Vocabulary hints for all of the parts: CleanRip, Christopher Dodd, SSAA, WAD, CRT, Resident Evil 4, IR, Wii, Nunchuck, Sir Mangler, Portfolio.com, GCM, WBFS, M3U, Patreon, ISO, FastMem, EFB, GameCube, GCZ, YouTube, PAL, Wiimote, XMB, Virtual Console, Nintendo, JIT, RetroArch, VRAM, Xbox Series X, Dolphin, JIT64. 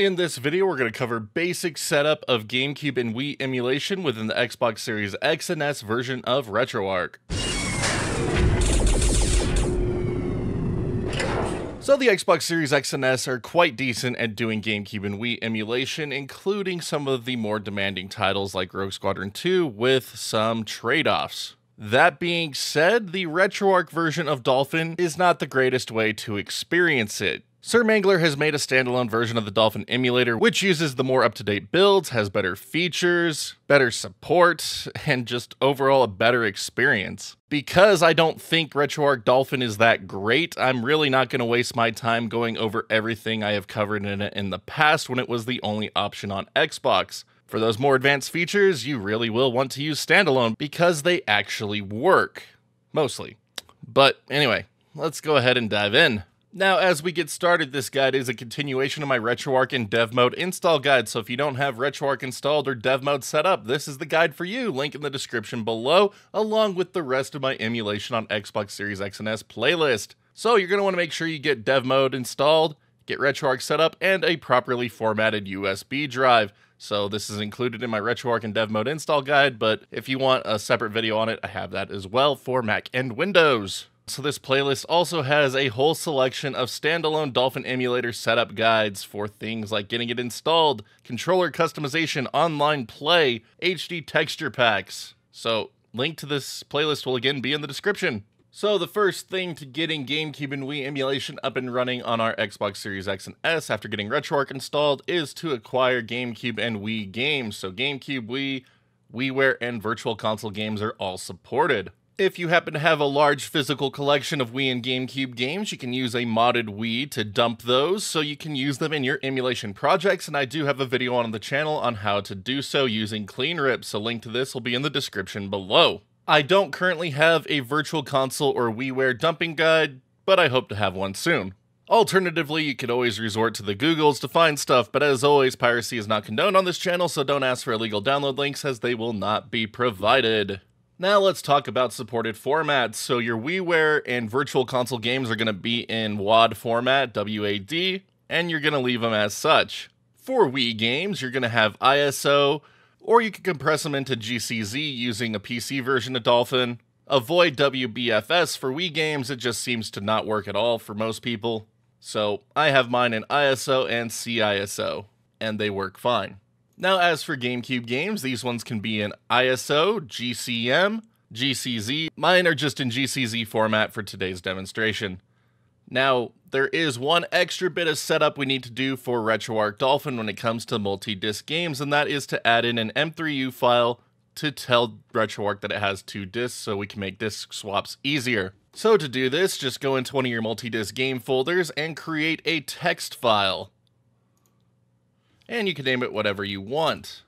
In this video, we're going to cover basic setup of GameCube and Wii emulation within the Xbox Series X and S version of RetroArch. So the Xbox Series X and S are quite decent at doing GameCube and Wii emulation, including some of the more demanding titles like Rogue Squadron 2 with some trade-offs. That being said, the RetroArch version of Dolphin is not the greatest way to experience it. Sir Mangler has made a standalone version of the Dolphin emulator, which uses the more up-to-date builds, has better features, better support, and just overall a better experience. Because I don't think RetroArch Dolphin is that great, I'm really not going to waste my time going over everything I have covered in it in the past when it was the only option on Xbox. For those more advanced features, you really will want to use standalone because they actually work. Mostly. But anyway, let's go ahead and dive in. Now, as we get started, this guide is a continuation of my RetroArch in Dev Mode install guide, so if you don't have RetroArch installed or Dev Mode set up, this is the guide for you, link in the description below, along with the rest of my emulation on Xbox Series X and S playlist. So you're going to want to make sure you get Dev Mode installed, get RetroArch set up, and a properly formatted USB drive. So this is included in my RetroArch in Dev Mode install guide, but if you want a separate video on it, I have that as well for Mac and Windows. So this playlist also has a whole selection of standalone Dolphin emulator setup guides for things like getting it installed, controller customization, online play, HD texture packs. So link to this playlist will again be in the description. So the first thing to getting GameCube and Wii emulation up and running on our Xbox Series X and S after getting RetroArch installed is to acquire GameCube and Wii games. So GameCube, Wii, WiiWare, and Virtual Console games are all supported. If you happen to have a large physical collection of Wii and GameCube games, you can use a modded Wii to dump those, so you can use them in your emulation projects, and I do have a video on the channel on how to do so using CleanRip, so link to this will be in the description below. I don't currently have a Virtual Console or WiiWare dumping guide, but I hope to have one soon. Alternatively, you could always resort to the Googles to find stuff, but as always, piracy is not condoned on this channel, so don't ask for illegal download links as they will not be provided. Now let's talk about supported formats. So your WiiWare and Virtual Console games are going to be in WAD format, WAD, and you're going to leave them as such. For Wii games, you're going to have ISO, or you can compress them into GCZ using a PC version of Dolphin. Avoid WBFS for Wii games, it just seems to not work at all for most people. So I have mine in ISO and CISO, and they work fine. Now, as for GameCube games, these ones can be in ISO, GCM, GCZ. Mine are just in GCZ format for today's demonstration. Now, there is one extra bit of setup we need to do for RetroArch Dolphin when it comes to multi-disc games, and that is to add in an M3U file to tell RetroArch that it has two discs so we can make disc swaps easier. So to do this, just go into one of your multi-disc game folders and create a text file. And you can name it whatever you want.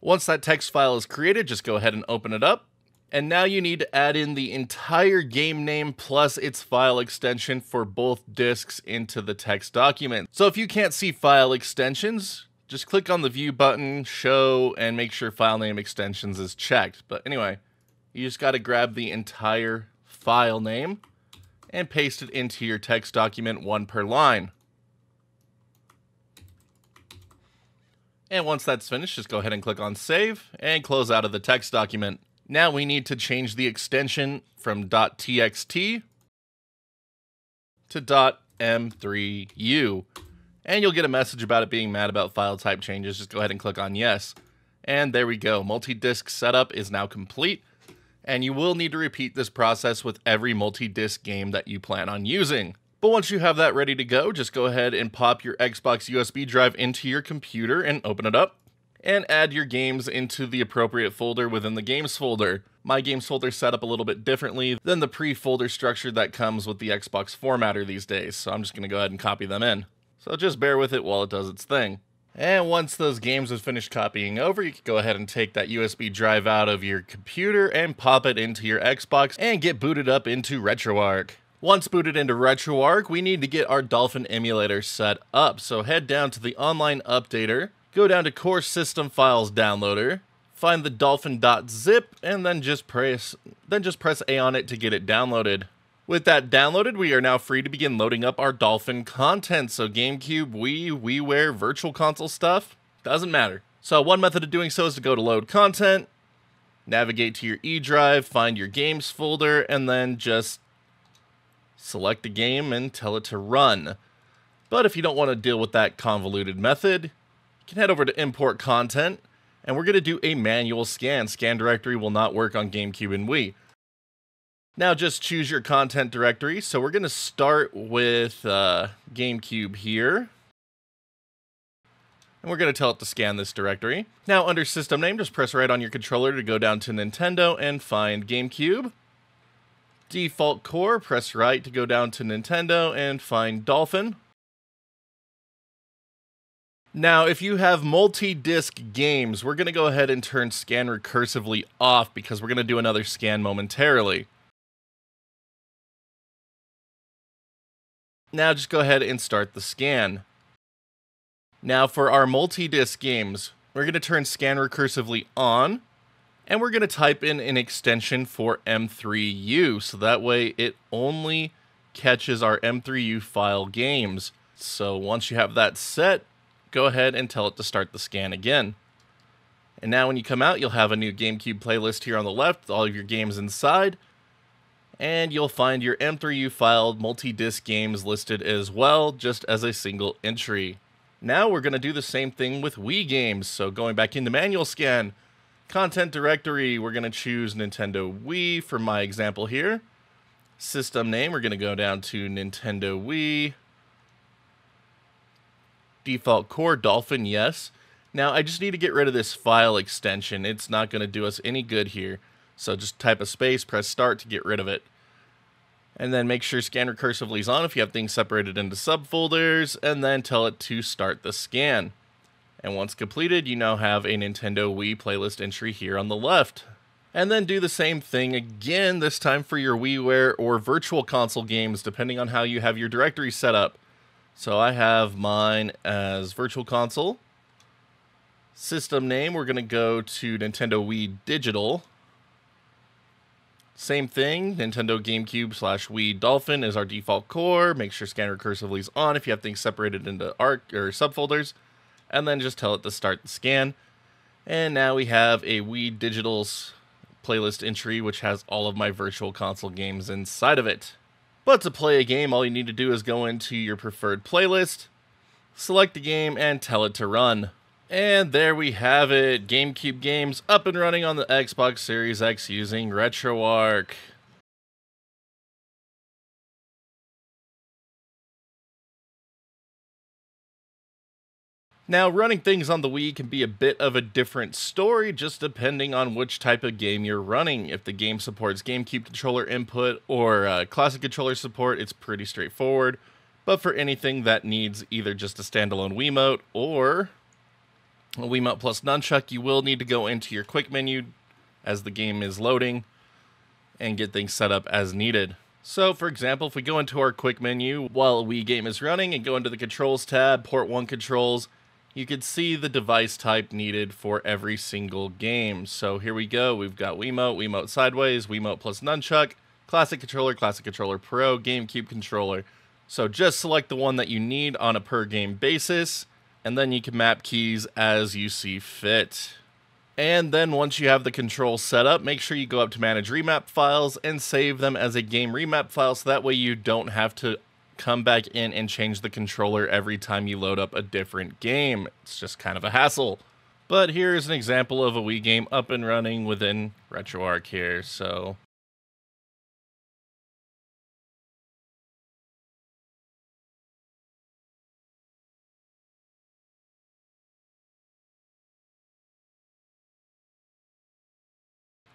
Once that text file is created, just go ahead and open it up. And now you need to add in the entire game name plus its file extension for both discs into the text document. So if you can't see file extensions, just click on the View button, Show, and make sure File Name Extensions is checked. But anyway, you just got to grab the entire file name and paste it into your text document, one per line. And once that's finished, just go ahead and click on Save and close out of the text document. Now we need to change the extension from .txt to .m3u. And you'll get a message about it being mad about file type changes. Just go ahead and click on Yes. And there we go. Multi-disc setup is now complete. And you will need to repeat this process with every multi-disc game that you plan on using. But once you have that ready to go, just go ahead and pop your Xbox USB drive into your computer and open it up and add your games into the appropriate folder within the games folder. My games folder is set up a little bit differently than the pre-folder structure that comes with the Xbox formatter these days. So I'm just going to go ahead and copy them in. So just bear with it while it does its thing. And once those games have finished copying over, you can go ahead and take that USB drive out of your computer and pop it into your Xbox and get booted up into RetroArch. Once booted into RetroArch, we need to get our Dolphin emulator set up. So head down to the online updater, go down to Core System Files Downloader, find the dolphin.zip, and then just press A on it to get it downloaded. With that downloaded, we are now free to begin loading up our Dolphin content. So GameCube, Wii, WiiWare, Virtual Console stuff, doesn't matter. So one method of doing so is to go to Load Content, navigate to your eDrive, find your Games folder, and then just select the game and tell it to run. But if you don't want to deal with that convoluted method, you can head over to Import Content, and we're going to do a manual scan. Scan directory will not work on GameCube and Wii. Now just choose your content directory. So we're going to start with GameCube here. And we're going to tell it to scan this directory. Now under system name, just press right on your controller to go down to Nintendo and find GameCube. Default core, press right to go down to Nintendo and find Dolphin. Now, if you have multi-disc games, we're going to go ahead and turn scan recursively off because we're going to do another scan momentarily. Now just go ahead and start the scan. Now for our multi-disc games, we're going to turn scan recursively on, and we're going to type in an extension for M3U, so that way it only catches our M3U file games. So once you have that set, go ahead and tell it to start the scan again. And now when you come out, you'll have a new GameCube playlist here on the left with all of your games inside. And you'll find your M3U filed multi-disc games listed as well, just as a single entry. Now we're going to do the same thing with Wii games. So going back into manual scan, content directory, we're going to choose Nintendo Wii for my example here. System name, we're going to go down to Nintendo Wii. Default core, Dolphin, yes. Now I just need to get rid of this file extension. It's not going to do us any good here. So just type a space, press start to get rid of it. And then make sure scan recursively is on if you have things separated into subfolders, and then tell it to start the scan. And once completed, you now have a Nintendo Wii playlist entry here on the left. And then do the same thing again, this time for your WiiWare or Virtual Console games, depending on how you have your directory set up. So I have mine as Virtual Console. System name, we're going to go to Nintendo Wii Digital. Same thing, Nintendo GameCube / Wii Dolphin is our default core. Make sure scan recursively is on if you have things separated into arc or subfolders. And then just tell it to start the scan. And now we have a Wii Digital's playlist entry, which has all of my Virtual Console games inside of it. But to play a game, all you need to do is go into your preferred playlist, select the game, and tell it to run. And there we have it, GameCube games up and running on the Xbox Series X using RetroArch. Now, running things on the Wii can be a bit of a different story, just depending on which type of game you're running. If the game supports GameCube controller input or classic controller support, it's pretty straightforward. But for anything that needs either just a standalone Wiimote or a Wiimote plus nunchuck, you will need to go into your quick menu as the game is loading and get things set up as needed. So, for example, if we go into our quick menu while a Wii game is running and go into the Controls tab, Port 1 Controls, you can see the device type needed for every single game. So here we go, we've got Wiimote, Wiimote Sideways, Wiimote plus Nunchuck, Classic Controller Pro, GameCube Controller. So just select the one that you need on a per game basis, and then you can map keys as you see fit. And then once you have the controls set up, make sure you go up to Manage Remap Files and save them as a game remap file, so that way you don't have to come back in and change the controller every time you load up a different game. It's just kind of a hassle. But here is an example of a Wii game up and running within RetroArch here. So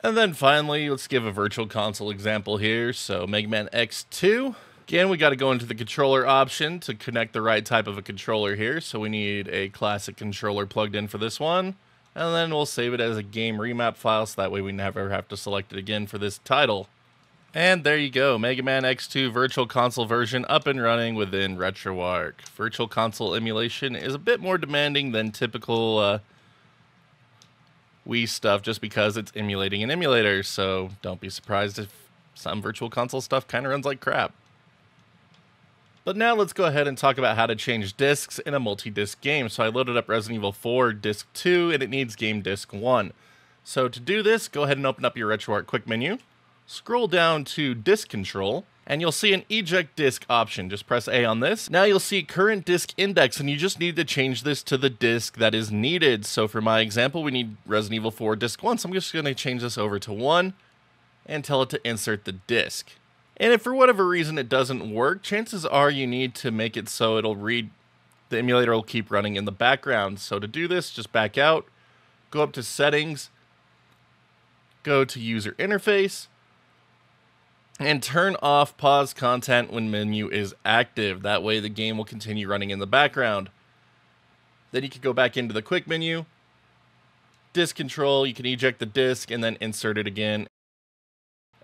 and then finally, let's give a Virtual Console example here. So Mega Man X2. Again, we got to go into the controller option to connect the right type of a controller here. So we need a classic controller plugged in for this one. And then we'll save it as a game remap file, so that way we never have to select it again for this title. And there you go, Mega Man X2 Virtual Console version up and running within RetroArch. Virtual Console emulation is a bit more demanding than typical Wii stuff just because it's emulating an emulator. So don't be surprised if some virtual console stuff kind of runs like crap. But now let's go ahead and talk about how to change discs in a multi-disc game. So I loaded up Resident Evil 4 disc 2 and it needs game disc 1. So to do this, go ahead and open up your RetroArch quick menu, scroll down to disk control, and you'll see an eject disk option. Just press A on this. Now you'll see current disk index, and you just need to change this to the disk that is needed. So for my example, we need Resident Evil 4 disk 1, so I'm just gonna change this over to 1 and tell it to insert the disk. And if for whatever reason it doesn't work, chances are you need to make it so it'll read, the emulator will keep running in the background. So to do this, just back out, go up to settings, go to user interface, and turn off pause content when menu is active. That way the game will continue running in the background. Then you can go back into the quick menu, disk control, you can eject the disk and then insert it again.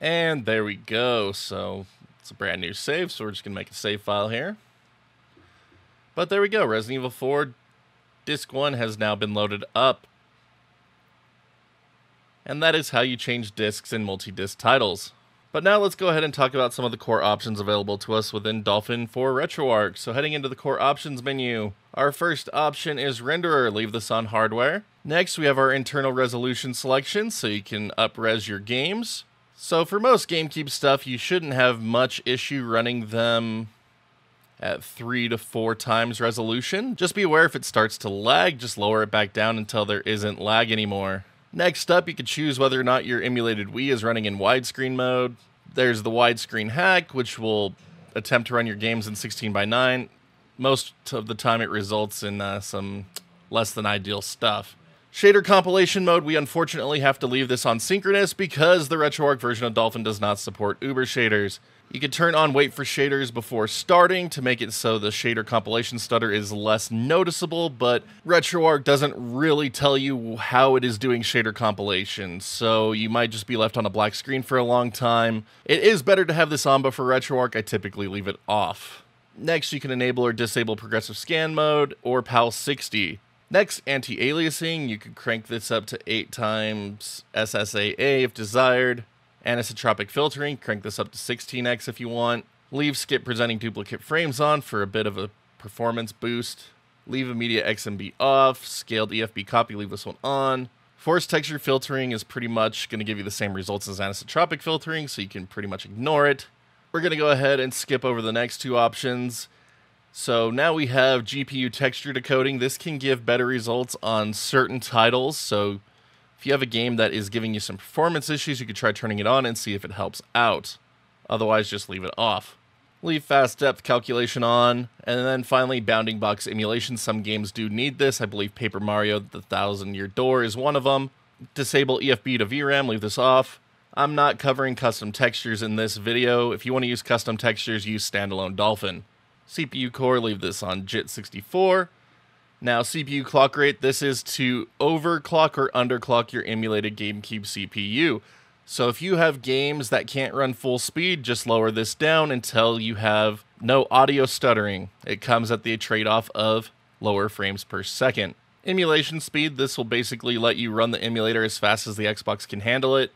And there we go. So it's a brand new save, so we're just gonna make a save file here. But there we go, Resident Evil 4 disc 1 has now been loaded up. And that is how you change discs in multi-disc titles. But now let's go ahead and talk about some of the core options available to us within Dolphin for RetroArch. So heading into the core options menu, our first option is renderer, leave this on hardware. Next we have our internal resolution selection, so you can up-res your games. So for most GameCube stuff, you shouldn't have much issue running them at 3 to 4 times resolution. Just be aware if it starts to lag, just lower it back down until there isn't lag anymore. Next up, you can choose whether or not your emulated Wii is running in widescreen mode. There's the widescreen hack, which will attempt to run your games in 16:9. Most of the time it results in some less than ideal stuff. Shader compilation mode, we unfortunately have to leave this on synchronous because the RetroArch version of Dolphin does not support Uber shaders. You can turn on wait for shaders before starting to make it so the shader compilation stutter is less noticeable, but RetroArch doesn't really tell you how it is doing shader compilation, so you might just be left on a black screen for a long time. It is better to have this on, but for RetroArch, I typically leave it off. Next, you can enable or disable progressive scan mode or PAL 60. Next, anti-aliasing, you could crank this up to 8 times SSAA if desired. Anisotropic filtering, crank this up to 16x if you want. Leave skip presenting duplicate frames on for a bit of a performance boost. Leave immediate XMB off. Scaled EFB copy, leave this one on. Forced texture filtering is pretty much going to give you the same results as anisotropic filtering, so you can pretty much ignore it. We're going to go ahead and skip over the next two options. So now we have GPU texture decoding. This can give better results on certain titles. So if you have a game that is giving you some performance issues, you could try turning it on and see if it helps out. Otherwise, just leave it off. Leave fast depth calculation on. And then finally, bounding box emulation. Some games do need this. I believe Paper Mario, The Thousand Year Door is one of them. Disable EFB to VRAM, leave this off. I'm not covering custom textures in this video. If you want to use custom textures, use standalone Dolphin. CPU core, leave this on JIT64. Now CPU clock rate, this is to overclock or underclock your emulated GameCube CPU. So if you have games that can't run full speed, just lower this down until you have no audio stuttering. It comes at the trade-off of lower frames per second. Emulation speed, this will basically let you run the emulator as fast as the Xbox can handle it.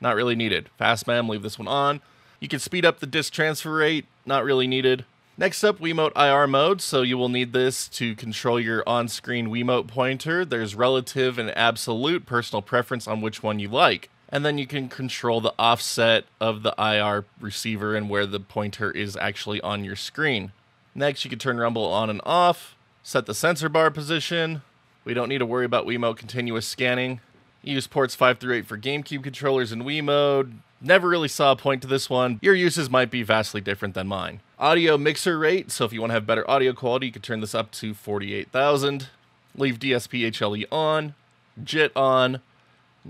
Not really needed. FastMem, leave this one on. You can speed up the disk transfer rate, not really needed. Next up, Wiimote IR mode, so you will need this to control your on-screen Wiimote pointer. There's relative and absolute personal preference on which one you like. And then you can control the offset of the IR receiver and where the pointer is actually on your screen. Next, you can turn rumble on and off, set the sensor bar position. We don't need to worry about Wiimote continuous scanning. Use ports 5 through 8 for GameCube controllers in Wii mode. Never really saw a point to this one. Your uses might be vastly different than mine. Audio mixer rate, so if you want to have better audio quality, you can turn this up to 48,000. Leave DSPHLE on, JIT on.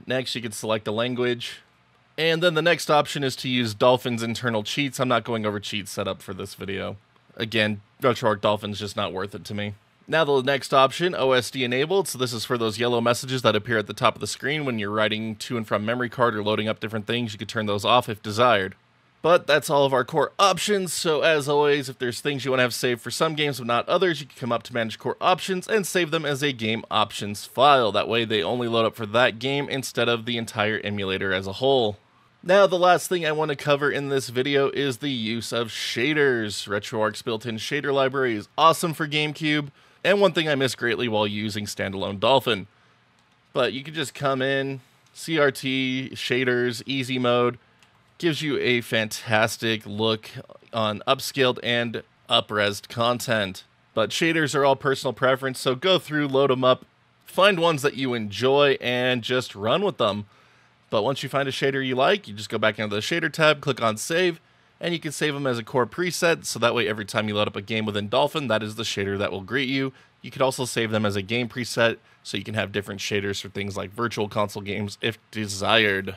Next, you can select a language. And then the next option is to use Dolphin's internal cheats. I'm not going over cheat setup for this video. Again, RetroArch Dolphin's just not worth it to me. Now the next option, OSD enabled, so this is for those yellow messages that appear at the top of the screen when you're writing to and from memory card or loading up different things. You could turn those off if desired. But that's all of our core options, so as always, if there's things you want to have saved for some games but not others, you can come up to manage core options and save them as a game options file. That way they only load up for that game instead of the entire emulator as a whole. Now, the last thing I want to cover in this video is the use of shaders. RetroArch's built-in shader library is awesome for GameCube, and one thing I miss greatly while using standalone Dolphin. But you can just come in, CRT, shaders, easy mode, gives you a fantastic look on upscaled and upresed content. But shaders are all personal preference, so go through, load them up, find ones that you enjoy, and just run with them. But once you find a shader you like, you just go back into the shader tab, click on save, and you can save them as a core preset, so that way every time you load up a game within Dolphin, that is the shader that will greet you. You could also save them as a game preset, so you can have different shaders for things like virtual console games if desired.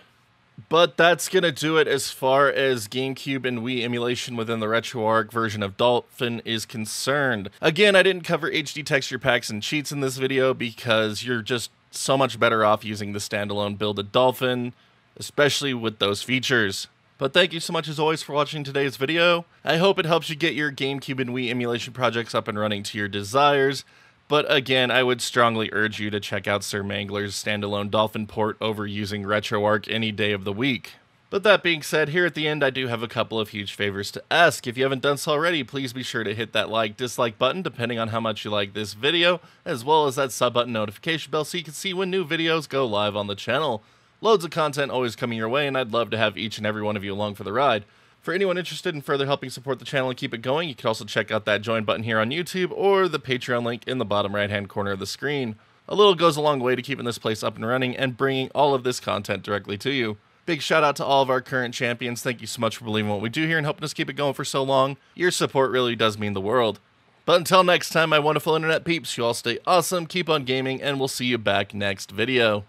But that's going to do it as far as GameCube and Wii emulation within the RetroArch version of Dolphin is concerned. Again, I didn't cover HD texture packs and cheats in this video because you're just so much better off using the standalone build of Dolphin, especially with those features. But thank you so much as always for watching today's video. I hope it helps you get your GameCube and Wii emulation projects up and running to your desires. But again, I would strongly urge you to check out Sir Mangler's standalone Dolphin port over using RetroArch any day of the week. But that being said, here at the end I do have a couple of huge favors to ask. If you haven't done so already, please be sure to hit that like, dislike button depending on how much you like this video, as well as that sub button notification bell so you can see when new videos go live on the channel. Loads of content always coming your way, and I'd love to have each and every one of you along for the ride. For anyone interested in further helping support the channel and keep it going, you can also check out that join button here on YouTube or the Patreon link in the bottom right-hand corner of the screen. A little goes a long way to keeping this place up and running and bringing all of this content directly to you. Big shout out to all of our current champions. Thank you so much for believing what we do here and helping us keep it going for so long. Your support really does mean the world. But until next time, my wonderful internet peeps, you all stay awesome, keep on gaming, and we'll see you back next video.